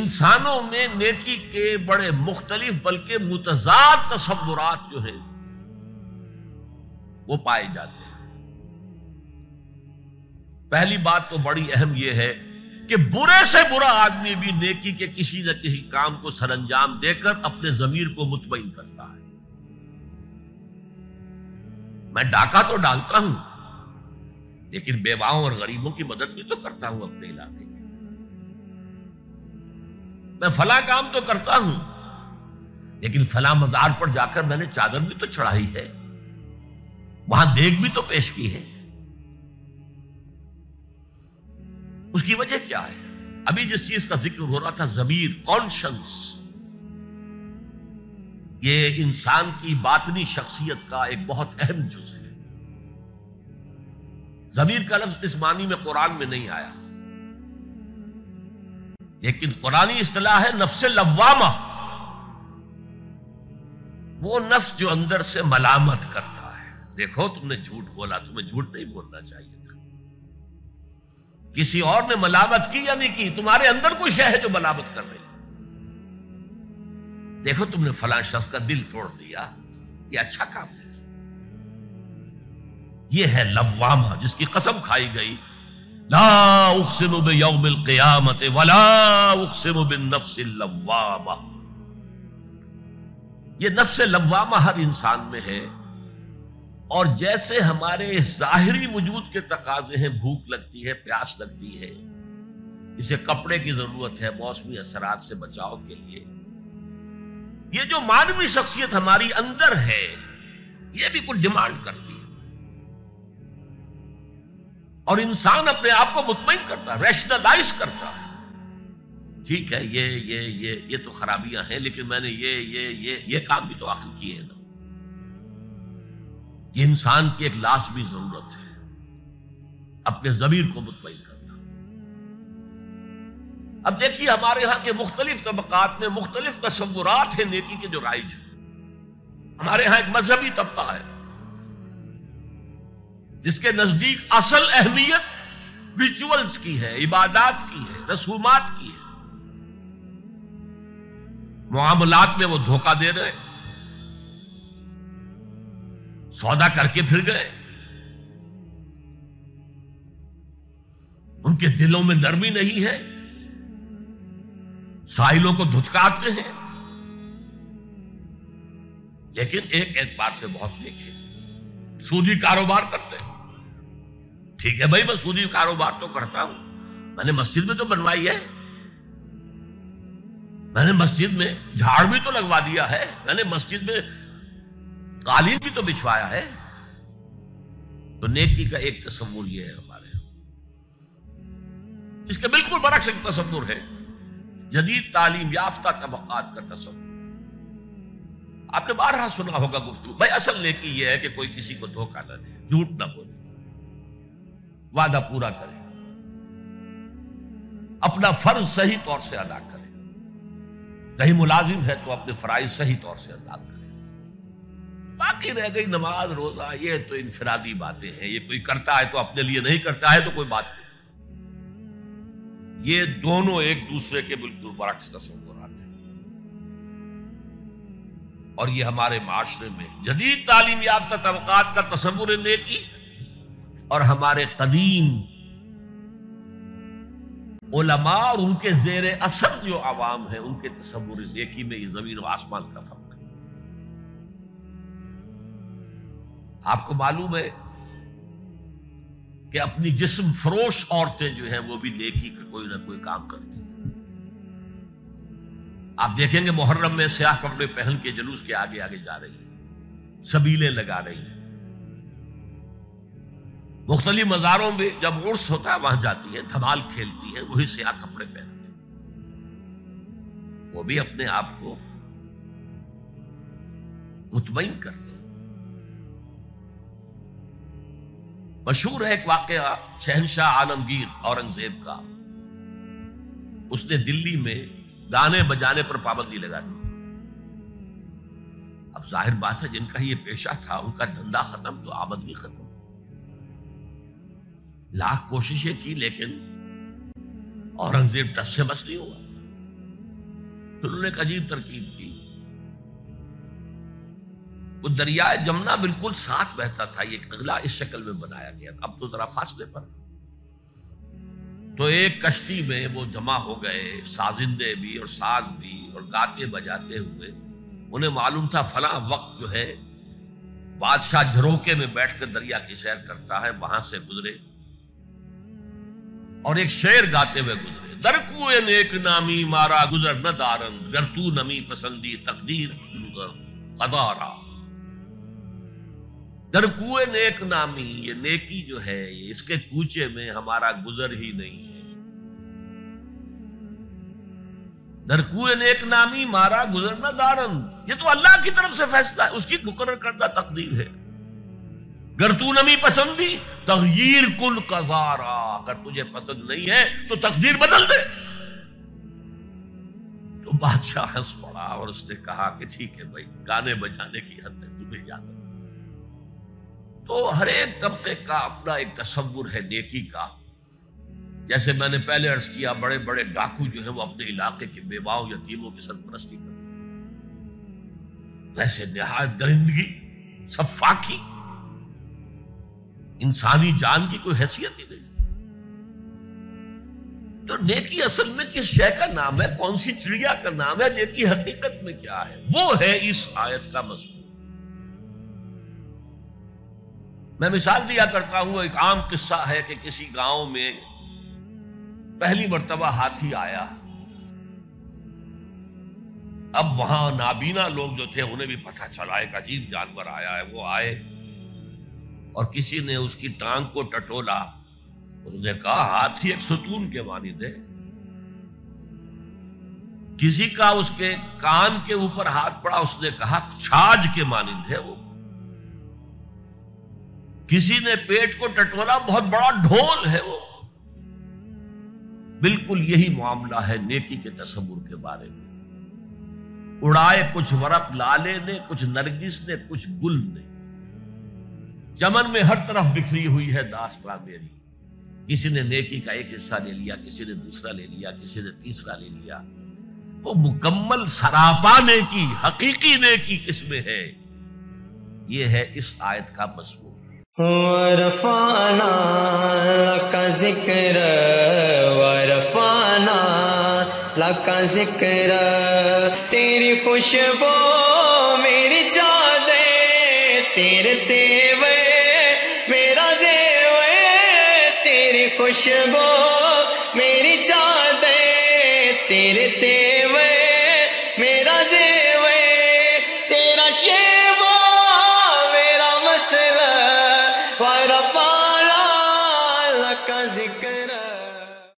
इंसानों में नेकी के बड़े मुख्तलिफ बल्कि मुतजाद तस्वुरात जो है वो पाए जाते हैं। पहली बात तो बड़ी अहम यह है कि बुरे से बुरा आदमी भी नेकी के किसी न किसी काम को सरंजाम देकर अपने जमीर को मुतमईन करता है। मैं डाका तो डालता हूं, लेकिन बेवाओं और गरीबों की मदद भी तो करता हूं अपने इलाके में। मैं फला काम तो करता हूं, लेकिन फला मजार पर जाकर मैंने चादर भी तो चढ़ाई है, वहां देख भी तो पेश की है। उसकी वजह क्या है? अभी जिस चीज का जिक्र हो रहा था, ज़मीर, कॉन्शंस, ये इंसान की बातनी शख्सियत का एक बहुत अहम जुज है। ज़मीर का लफ्ज इस मानी में कुरान में नहीं आया, लेकिन कुरानी इस्तिलाह है नफ्स लव्वामा, वो नफ्स जो अंदर से मलामत करता है, देखो तुमने झूठ बोला, तुम्हें झूठ नहीं बोलना चाहिए था। किसी और ने मलामत की या नहीं की, तुम्हारे अंदर कोई शय है जो मलामत कर रही। देखो तुमने फलां शख्स का दिल तोड़ दिया, ये अच्छा काम नहीं। ये है लव्वामा जिसकी कसम खाई गई, ला उक़सिमु बियौमिल क़ियामत वला उक़सिमु बिन्नफ़्सिल लव्वामा। ये नफ्स लव्वामा हर इंसान में है, और जैसे हमारे जाहिरी वजूद के तकाजे हैं, भूख लगती है, प्यास लगती है, इसे कपड़े की जरूरत है मौसमी असरात से बचाव के लिए, ये जो मानवी शख्सियत हमारी अंदर है ये भी कुछ डिमांड करती है, और इंसान अपने आप को मुतमईन करता है, रैशनलाइज करता है। ठीक है, ये ये ये ये तो खराबियां हैं, लेकिन मैंने ये ये ये ये काम भी तो आखिर किए हैं ना। ये इंसान की एक लाज़मी जरूरत है, अपने ज़मीर को मुतमईन करना। अब देखिए हमारे यहां के मुख्तलिफ तबकात में मुख्तलिफ तस्वुरात है नेकी के जो राइज है। हमारे यहां एक मजहबी तबका है जिसके नजदीक असल अहमियत रिचुअल्स की है, इबादात की है, रसूमात की है। मुआमलात में वो धोखा दे रहे हैं, सौदा करके फिर गए। उनके दिलों में नरमी नहीं है, साहिलों को धुतकारते हैं, लेकिन एक एतबार से बहुत नेक है। सूदी कारोबार करते हैं, ठीक है भाई मैं सूदी कारोबार तो करता हूं, मैंने मस्जिद में तो बनवाई है, मैंने मस्जिद में झाड़ भी तो लगवा दिया है, मैंने मस्जिद में कालीन भी तो बिछवाया है। तो नेकी का एक तस्वुर यह है हमारे यहां। इसके बिल्कुल बरक्स एक तस्वुर है जदीद तालीम याफ्ता तबकात का तस्वुर। आपने बारहा सुना होगा गुफ्तगू, भाई असल नेकी यह है कि कोई किसी को धोखा ना दे, झूठ ना बोले, वादा पूरा करे, अपना फर्ज सही तौर से अदा करे, कहीं मुलाजिम है तो अपने फराइज सही तौर से अदा करे। बाकी रह गई नमाज रोजा, ये तो इनफिरादी बातें हैं, ये कोई करता है तो अपने लिए, नहीं करता है तो कोई बात नहीं। ये दोनों एक दूसरे के बिल्कुल बरक्स तस्वुर आते हैं, और ये हमारे माशरे में जदीद तालीम याफ्ता तबकात का तस्वुर नेकी और हमारे कदीम उलमा और उनके जेर असर जो आवाम है उनके तस्वुर नेकी में ये जमीन और आसमान का फर्क। आपको मालूम है कि अपनी जिस्म फरोश औरतें जो हैं वो भी नेकी का कोई ना कोई काम करती हैं। आप देखेंगे मुहर्रम में स्याह कपड़े पहन के जुलूस के आगे आगे जा रही हैं, सबीलें लगा रही हैं, मुख्तलिफ मज़ारों में जब उर्स होता है वहां जाती है, धमाल खेलती है, वही स्याह कपड़े पहनती हैं। वो भी अपने आप को मुतमईन करते हैं। मशहूर है एक वाकया शहनशाह आलमगीर औरंगजेब का, उसने दिल्ली में गाने बजाने पर पाबंदी लगा दी। अब जाहिर बात है जिनका ये पेशा था उनका धंधा खत्म तो आमदनी खत्म। लाख कोशिशें की लेकिन औरंगजेब टस से मस नहीं हुआ। उन्होंने एक अजीब तरकीब की। वो दरियाए जमुना बिल्कुल साथ बहता था, ये अगला इस शक्ल में बनाया गया। अब तो जरा फासले पर, तो एक कश्ती में वो जमा हो गए, साजिंदे भी और साज भी, और गाते बजाते हुए। उन्हें मालूम था फला वक्त जो है बादशाह झरोके में बैठकर दरिया की सैर करता है, वहां से गुजरे और एक शेर गाते हुए गुजरे। दरकुए नेक नामी मारा गुजर न दारन, गरतू नमी पसंदी तकदीर कदारा। दरकुए नेक नामी, ये नेकी जो है इसके कूचे में हमारा गुजर ही नहीं है। दरकुए नेक नामी मारा गुजर न दारन, ये तो अल्लाह की तरफ से फैसला है, उसकी मुकर्रर करदा तकदीर है। गरतू नमी पसंदी तगयीर कुल कजारा, अगर तुझे पसंद नहीं है तो तकदीर बदल दे। तो बादशाह हंस पड़ा और उसने कहा कि ठीक है भाई, गाने बजाने की हद तक तुम्हें इजाजत। तो हर एक तबके का अपना एक तस्वुर है नेकी का। जैसे मैंने पहले अर्ज किया, बड़े बड़े डाकू जो है वो अपने इलाके के बेवाओं यतीमों की सरपरस्ती करते, वैसे निहायत दरिंदगी, सफाकी, इंसानी जान की कोई हैसियत ही नहीं। तो नेकी असल में किस शय का नाम है, कौन सी चिड़िया का नाम है, नेकी हकीकत में क्या है, वो है इस आयत का मजमून। मैं मिसाल दिया करता हूं, एक आम किस्सा है कि किसी गांव में पहली मर्तबा हाथी आया। अब वहां नाबीना लोग जो थे उन्हें भी पता चला एक अजीब जानवर आया है। वो आए और किसी ने उसकी टांग को टटोला। उसने कहा हाथी एक सुतून के मानिंद है। किसी का उसके कान के ऊपर हाथ पड़ा, उसने कहा छाज के मानिंद है वो। किसी ने पेट को टटोला, बहुत बड़ा ढोल है वो। बिल्कुल यही मामला है नेकी के तस्वुर के बारे में। उड़ाए कुछ वरक लाले ने, कुछ नरगिस ने, कुछ गुल ने, चमन में हर तरफ बिखरी हुई है दास्तां मेरी। किसी ने नेकी का एक हिस्सा ले लिया, किसी ने दूसरा ले लिया, किसी ने तीसरा ले लिया। वो मुकम्मल सरापा नेकी, हकीकी नेकी किसमें है, ये है इस आयत का मजमून। वरफाना लका जिक्र, तेरी खुशबू मेरी चादे, तेरे तेवर मेरा जेवर, तेरी खुशबू मेरी चादे, तेरे तेवर मेरा जेवर, तेरा शेवा मेरा मसला, वरफाना लका जिक्र।